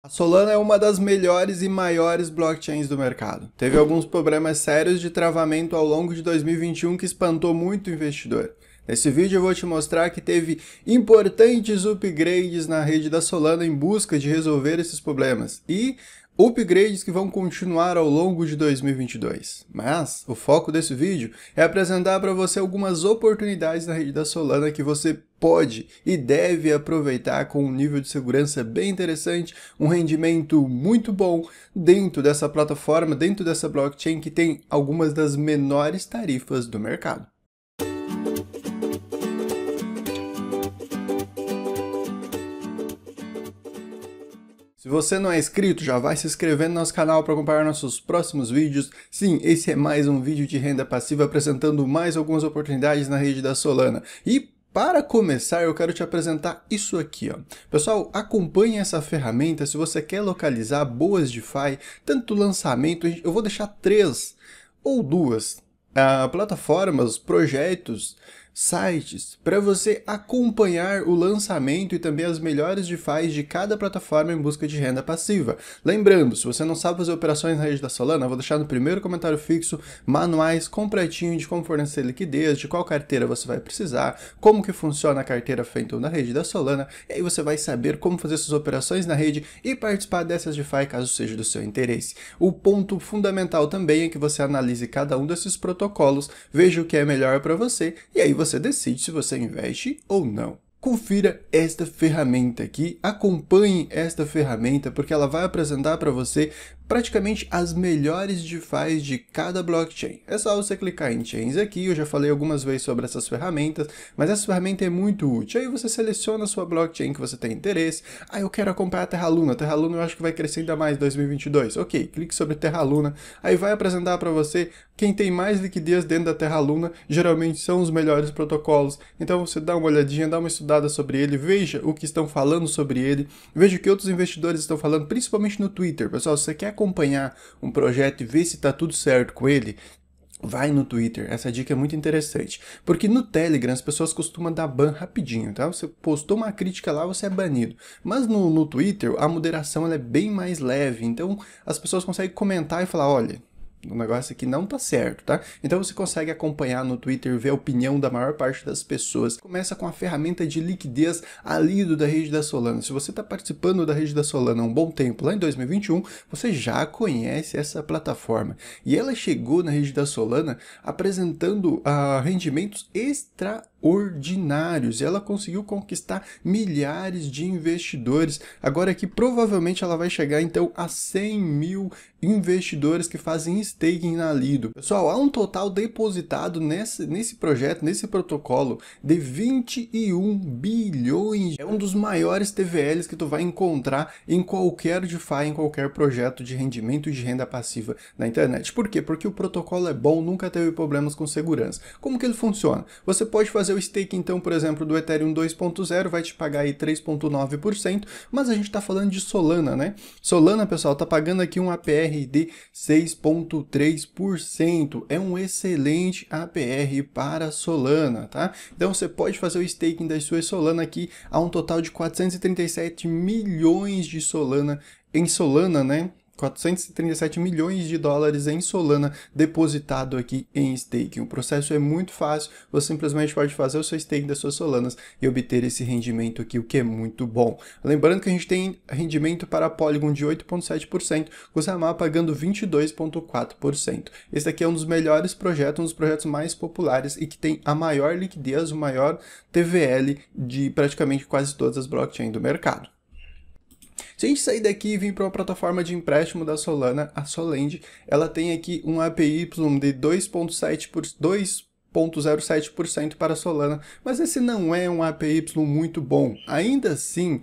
A Solana é uma das melhores e maiores blockchains do mercado. Teve alguns problemas sérios de travamento ao longo de 2021 que espantou muito o investidor. Nesse vídeo eu vou te mostrar que teve importantes upgrades na rede da Solana em busca de resolver esses problemas e upgrades que vão continuar ao longo de 2022. Mas o foco desse vídeo é apresentar para você algumas oportunidades na rede da Solana que você pode e deve aproveitar com um nível de segurança bem interessante, um rendimento muito bom dentro dessa plataforma, dentro dessa blockchain que tem algumas das menores tarifas do mercado. Se você não é inscrito, já vai se inscrevendo no nosso canal para acompanhar nossos próximos vídeos. Sim, esse é mais um vídeo de renda passiva apresentando mais algumas oportunidades na rede da Solana. E para começar, eu quero te apresentar isso aqui, ó. Pessoal, acompanhe essa ferramenta se você quer localizar boas DeFi, tanto lançamento, eu vou deixar 3 ou 2 plataformas, projetos, sites, para você acompanhar o lançamento e também as melhores DeFi de cada plataforma em busca de renda passiva. Lembrando, se você não sabe fazer operações na rede da Solana, vou deixar no primeiro comentário fixo manuais completinho de como fornecer liquidez, de qual carteira você vai precisar, como que funciona a carteira Phantom na rede da Solana, e aí você vai saber como fazer suas operações na rede e participar dessas DeFi caso seja do seu interesse. O ponto fundamental também é que você analise cada um desses protocolos, veja o que é melhor para você, e aí você decide se você investe ou não. Confira esta ferramenta aqui, acompanhe esta ferramenta porque ela vai apresentar para você praticamente as melhores DeFi de cada blockchain. É só você clicar em Chains aqui, eu já falei algumas vezes sobre essas ferramentas, mas essa ferramenta é muito útil. Aí você seleciona a sua blockchain que você tem interesse. Ah, eu quero acompanhar a Terra Luna. Terra Luna eu acho que vai crescer ainda mais em 2022. Ok, clique sobre Terra Luna. Aí vai apresentar para você quem tem mais liquidez dentro da Terra Luna, geralmente são os melhores protocolos. Então você dá uma olhadinha, dá uma estudada sobre ele, veja o que estão falando sobre ele, veja o que outros investidores estão falando, principalmente no Twitter. Pessoal, se você quer acompanhar um projeto e ver se está tudo certo com ele, vai no Twitter. Essa dica é muito interessante, porque no Telegram as pessoas costumam dar ban rapidinho, tá? Você postou uma crítica lá, você é banido. Mas no Twitter a moderação ela é bem mais leve, então as pessoas conseguem comentar e falar, olha, o negócio aqui não tá certo, tá? Então você consegue acompanhar no Twitter, ver a opinião da maior parte das pessoas. Começa com a ferramenta de liquidez, a Lido da rede da Solana. Se você está participando da rede da Solana há um bom tempo, lá em 2021, você já conhece essa plataforma. E ela chegou na rede da Solana apresentando rendimentos extraordinários. E ela conseguiu conquistar milhares de investidores. Agora que provavelmente ela vai chegar então a 100 mil investidores que fazem staking na Lido. Pessoal, há um total depositado nesse projeto, nesse protocolo, de 21 bilhões. É um dos maiores TVLs que tu vai encontrar em qualquer DeFi, em qualquer projeto de rendimento de renda passiva na internet. Por quê? Porque o protocolo é bom, nunca teve problemas com segurança. Como que ele funciona? Você pode fazer o stake, então, por exemplo, do Ethereum 2.0, vai te pagar aí 3,9%, mas a gente tá falando de Solana, né? Solana, pessoal, tá pagando aqui um APR de 6,3%. É um excelente APR para Solana, tá? Então você pode fazer o staking das suas Solana aqui a um total de 437 milhões de Solana em Solana, né? 437 milhões de dólares em Solana depositado aqui em staking. O processo é muito fácil, você simplesmente pode fazer o seu staking das suas Solanas e obter esse rendimento aqui, o que é muito bom. Lembrando que a gente tem rendimento para a Polygon de 8,7%, com o Samar pagando 22,4%. Esse aqui é um dos melhores projetos, um dos projetos mais populares e que tem a maior liquidez, o maior TVL de praticamente quase todas as blockchains do mercado. Se a gente sair daqui e vir para uma plataforma de empréstimo da Solana, a Solend, ela tem aqui um APY de 2,07% para Solana, mas esse não é um APY muito bom. Ainda assim,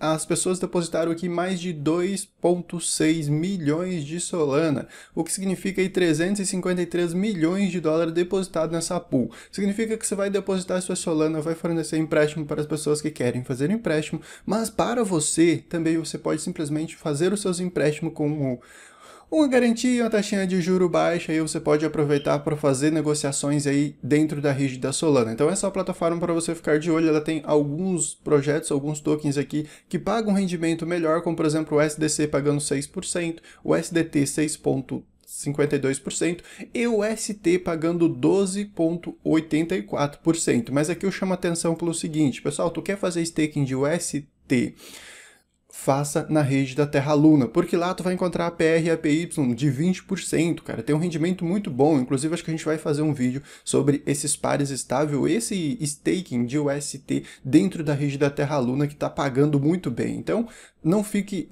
as pessoas depositaram aqui mais de 2,6 milhões de Solana, o que significa aí 353 milhões de dólares depositados nessa pool. Significa que você vai depositar sua Solana, vai fornecer empréstimo para as pessoas que querem fazer empréstimo, mas para você também você pode simplesmente fazer os seus empréstimos com uma garantia, uma taxinha de juro baixa, aí você pode aproveitar para fazer negociações aí dentro da rede da Solana. Então essa é uma plataforma para você ficar de olho, ela tem alguns projetos, alguns tokens aqui que pagam rendimento melhor, como por exemplo o SDC pagando 6%, o SDT 6,52% e o UST pagando 12,84%. Mas aqui eu chamo a atenção pelo seguinte, pessoal, tu quer fazer staking de UST? Faça na rede da Terra Luna, porque lá tu vai encontrar APR e APY de 20%, cara, tem um rendimento muito bom, inclusive acho que a gente vai fazer um vídeo sobre esses pares estável, esse staking de UST dentro da rede da Terra Luna que tá pagando muito bem, então não fique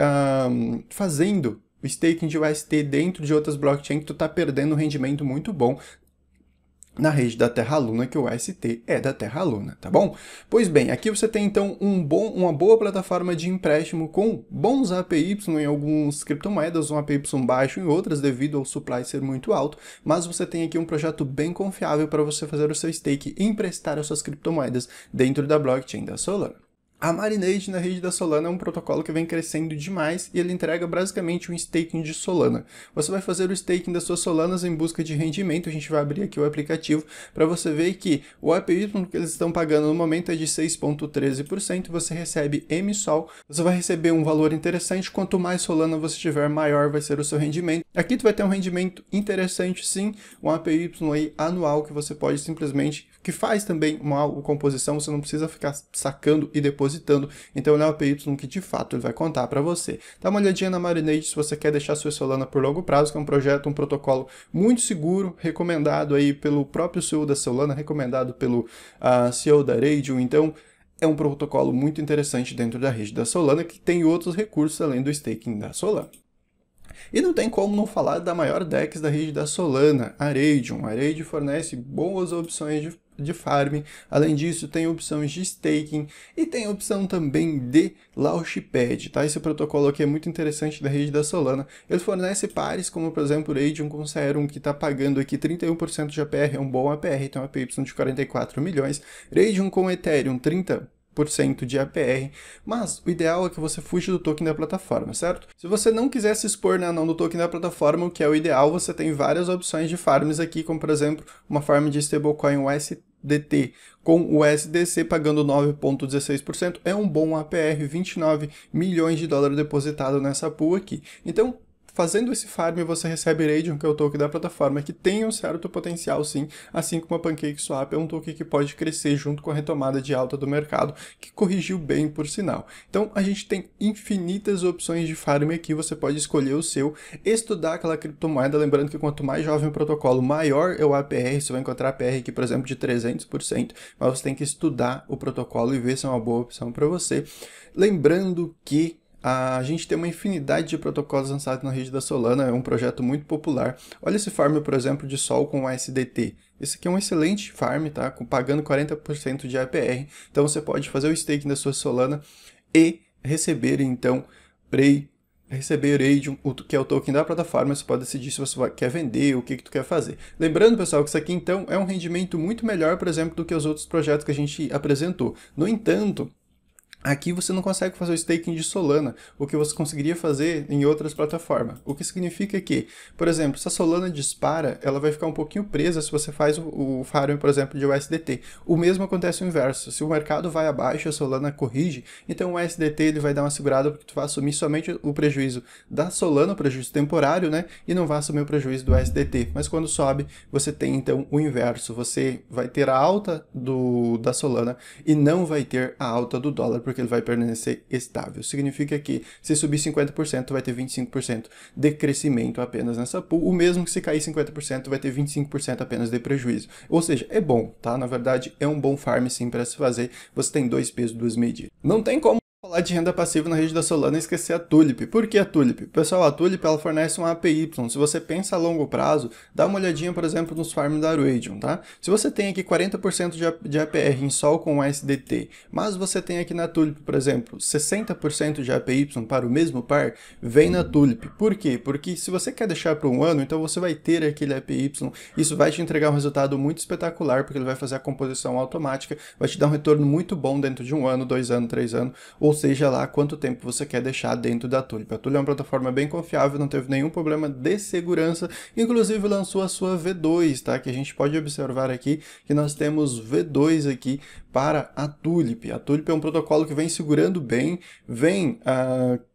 fazendo o staking de UST dentro de outras blockchains que tu tá perdendo um rendimento muito bom na rede da Terra Luna, que o UST é da Terra Luna, tá bom? Pois bem, aqui você tem então uma boa plataforma de empréstimo com bons APY em algumas criptomoedas, um APY baixo em outras devido ao supply ser muito alto, mas você tem aqui um projeto bem confiável para você fazer o seu stake e emprestar as suas criptomoedas dentro da blockchain da Solana. A Marinade na rede da Solana é um protocolo que vem crescendo demais e ele entrega basicamente um staking de Solana. Você vai fazer o staking das suas Solanas em busca de rendimento, a gente vai abrir aqui o aplicativo para você ver que o APY que eles estão pagando no momento é de 6,13%, você recebe MSOL, você vai receber um valor interessante, quanto mais Solana você tiver, maior vai ser o seu rendimento. Aqui tu vai ter um rendimento interessante sim, um APY aí anual que você pode simplesmente, que faz também uma composição, você não precisa ficar sacando e depois depositando, então é o APY que de fato ele vai contar para você. Dá uma olhadinha na Marinade se você quer deixar sua Solana por longo prazo, que é um projeto, um protocolo muito seguro, recomendado aí pelo próprio CEO da Solana, recomendado pelo CEO da Raydium, então é um protocolo muito interessante dentro da rede da Solana, que tem outros recursos além do staking da Solana. E não tem como não falar da maior DEX da rede da Solana, a Raydium. A Raydium fornece boas opções de farm, além disso tem opções de staking e tem opção também de launchpad, tá? Esse protocolo aqui é muito interessante da rede da Solana, ele fornece pares como por exemplo o Raydium com Serum, que está pagando aqui 31% de APR, é um bom APR, tem um APY de 44 milhões, Raydium com Ethereum 30% de APR, mas o ideal é que você fuja do token da plataforma, certo? Se você não quiser se expor na não do token da plataforma, o que é o ideal, você tem várias opções de farms aqui, como por exemplo, uma farm de stablecoin USDT com o SDC pagando 9,16%, é um bom APR, 29 milhões de dólares depositado nessa pool aqui. Então, fazendo esse farm, você recebe Raydium, que é o token da plataforma, que tem um certo potencial sim, assim como a Pancake Swap é um token que pode crescer junto com a retomada de alta do mercado, que corrigiu bem por sinal. Então a gente tem infinitas opções de farm aqui, você pode escolher o seu, estudar aquela criptomoeda, lembrando que quanto mais jovem o protocolo, maior é o APR, você vai encontrar APR aqui, por exemplo, de 300%, mas você tem que estudar o protocolo e ver se é uma boa opção para você. Lembrando que a gente tem uma infinidade de protocolos lançados na rede da Solana, é um projeto muito popular. Olha esse farm, por exemplo, de Sol com SDT. Esse aqui é um excelente farm, tá? Pagando 40% de APR. Então você pode fazer o staking da sua Solana e receber, então, receber Raydium, que é o token da plataforma, você pode decidir se você quer vender, o que tu quer fazer. Lembrando, pessoal, que isso aqui, então, é um rendimento muito melhor, por exemplo, do que os outros projetos que a gente apresentou. No entanto, aqui você não consegue fazer o staking de Solana, o que você conseguiria fazer em outras plataformas. O que significa que, por exemplo, se a Solana dispara, ela vai ficar um pouquinho presa se você faz o farm, por exemplo, de USDT. O mesmo acontece o inverso, se o mercado vai abaixo e a Solana corrige, então o USDT ele vai dar uma segurada porque tu vai assumir somente o prejuízo da Solana, o prejuízo temporário, né? E não vai assumir o prejuízo do USDT. Mas quando sobe, você tem então o inverso, você vai ter a alta da Solana e não vai ter a alta do dólar, porque ele vai permanecer estável. Significa que se subir 50%, vai ter 25% de crescimento apenas nessa pool, o mesmo que se cair 50%, vai ter 25% apenas de prejuízo. Ou seja, é bom, tá? Na verdade, é um bom farm sim para se fazer, você tem dois pesos, duas medidas. Não tem como falar de renda passiva na rede da Solana e esquecer a Tulip. Por que a Tulip? Pessoal, a Tulip ela fornece um APY. Se você pensa a longo prazo, dá uma olhadinha, por exemplo, nos farms da Raydium, tá? Se você tem aqui 40% de APR em Sol com SDT, mas você tem aqui na Tulip, por exemplo, 60% de APY para o mesmo par, vem na Tulip. Por quê? Porque se você quer deixar para um ano, então você vai ter aquele APY, isso vai te entregar um resultado muito espetacular, porque ele vai fazer a composição automática, vai te dar um retorno muito bom dentro de um ano, 2 anos, 3 anos, ou seja lá quanto tempo você quer deixar dentro da Tulip. A Tulip é uma plataforma bem confiável, não teve nenhum problema de segurança, inclusive lançou a sua V2, tá? Que a gente pode observar aqui que nós temos V2 aqui para a Tulip. A Tulip é um protocolo que vem segurando bem, vem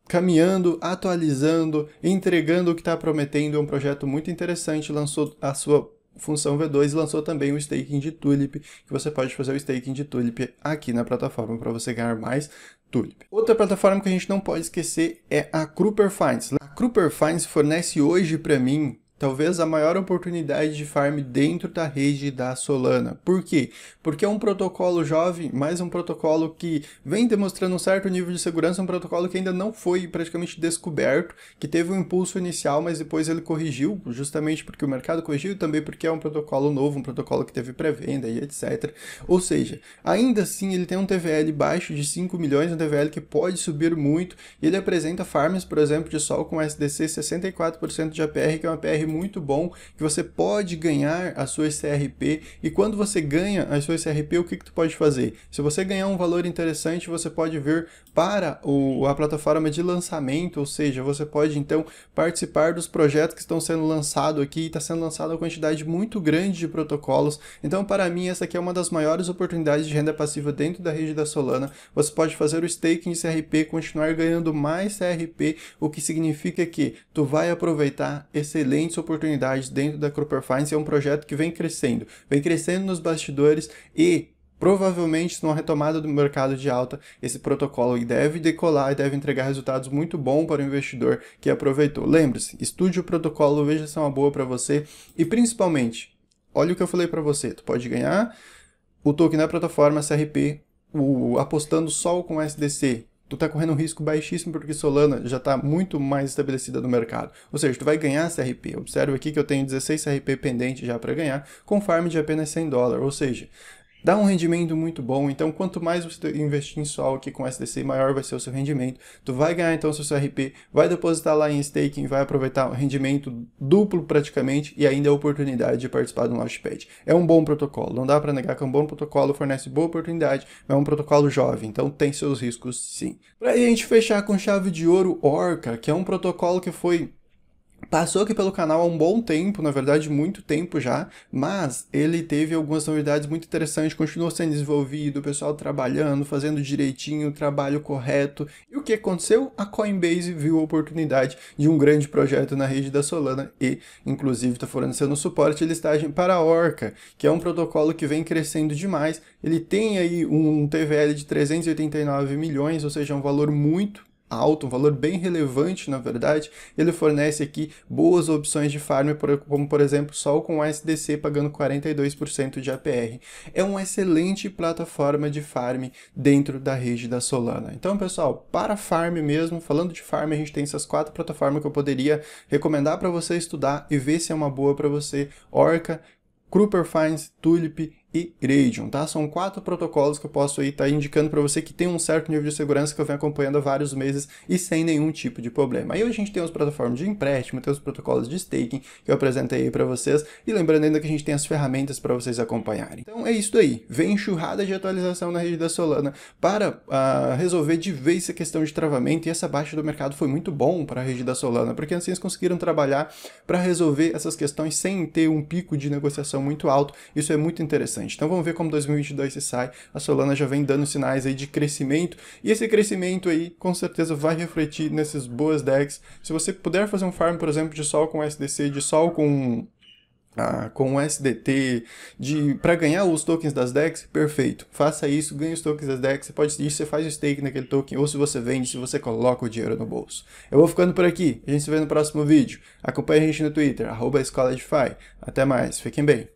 caminhando, atualizando, entregando o que está prometendo, é um projeto muito interessante, lançou a sua função V2 e lançou também o staking de Tulip, que você pode fazer o staking de Tulip aqui na plataforma para você ganhar mais Tulip. Outra plataforma que a gente não pode esquecer é a Cropper Finance. A Cropper Finance fornece hoje para mim talvez a maior oportunidade de farm dentro da rede da Solana. Por quê? Porque é um protocolo jovem, mas um protocolo que vem demonstrando um certo nível de segurança, um protocolo que ainda não foi praticamente descoberto, que teve um impulso inicial, mas depois ele corrigiu, justamente porque o mercado corrigiu, também porque é um protocolo novo, um protocolo que teve pré-venda e etc. Ou seja, ainda assim ele tem um TVL baixo de 5 milhões, um TVL que pode subir muito, e ele apresenta farms, por exemplo, de Sol com SDC 64% de APR, que é uma APR muito bom, que você pode ganhar as suas CRP, e quando você ganha as suas CRP, o que que tu pode fazer? Se você ganhar um valor interessante, você pode vir para a plataforma de lançamento, ou seja, você pode então participar dos projetos que estão sendo lançados aqui, e está sendo lançada uma quantidade muito grande de protocolos. Então, para mim, essa aqui é uma das maiores oportunidades de renda passiva dentro da rede da Solana. Você pode fazer o staking de CRP, continuar ganhando mais CRP, o que significa que tu vai aproveitar excelentes oportunidades dentro da Cropper Finance. É um projeto que vem crescendo nos bastidores e provavelmente numa retomada do mercado de alta, esse protocolo deve decolar e deve entregar resultados muito bons para o investidor que aproveitou. Lembre-se, estude o protocolo, veja se é uma boa para você e principalmente, olha o que eu falei para você, tu pode ganhar o token na plataforma CRP, apostando só com SDC. Tu tá correndo um risco baixíssimo porque Solana já tá muito mais estabelecida no mercado. Ou seja, tu vai ganhar CRP. Observa aqui que eu tenho 16 CRP pendente já para ganhar, com farm de apenas $100. Ou seja, dá um rendimento muito bom, então quanto mais você investir em Sol aqui com SDC, maior vai ser o seu rendimento. Tu vai ganhar então o seu CRP, vai depositar lá em staking, vai aproveitar o rendimento duplo praticamente e ainda a oportunidade de participar de um launchpad. É um bom protocolo, não dá para negar que é um bom protocolo, fornece boa oportunidade, mas é um protocolo jovem, então tem seus riscos sim. Para a gente fechar com chave de ouro, Orca, que é um protocolo que passou aqui pelo canal há um bom tempo, na verdade muito tempo já, mas ele teve algumas novidades muito interessantes, continuou sendo desenvolvido, o pessoal trabalhando, fazendo direitinho, o trabalho correto. E o que aconteceu? A Coinbase viu a oportunidade de um grande projeto na rede da Solana e, inclusive, está fornecendo suporte e listagem para a Orca, que é um protocolo que vem crescendo demais. Ele tem aí um TVL de 389 milhões, ou seja, é um valor muito alto, um valor bem relevante na verdade. Ele fornece aqui boas opções de farm, como por exemplo Sol com SDC pagando 42% de APR. É uma excelente plataforma de farm dentro da rede da Solana. Então pessoal, para farm mesmo, falando de farm, a gente tem essas 4 plataformas que eu poderia recomendar para você estudar e ver se é uma boa para você: Orca, Cropper Finance, Tulip e Raydium, tá? São 4 protocolos que eu posso aí estar indicando para você que tem um certo nível de segurança, que eu venho acompanhando há vários meses e sem nenhum tipo de problema. Aí a gente tem as plataformas de empréstimo, tem os protocolos de staking que eu apresentei aí para vocês, e lembrando ainda que a gente tem as ferramentas para vocês acompanharem. Então é isso aí, vem enxurrada de atualização na rede da Solana para resolver de vez essa questão de travamento, e essa baixa do mercado foi muito bom para a rede da Solana, porque assim eles conseguiram trabalhar para resolver essas questões sem ter um pico de negociação muito alto. Isso é muito interessante. Então vamos ver como 2022 se sai. A Solana já vem dando sinais aí de crescimento, e esse crescimento aí com certeza vai refletir nessas boas DEX. Se você puder fazer um farm, por exemplo, de Sol com SDC, de Sol com SDT, para ganhar os tokens das DEX, perfeito, faça isso, ganha os tokens das DEX, você pode decidir se você faz o stake naquele token, ou se você vende, se você coloca o dinheiro no bolso. Eu vou ficando por aqui, a gente se vê no próximo vídeo, acompanhe a gente no Twitter, @EscolaDeFi, até mais, fiquem bem.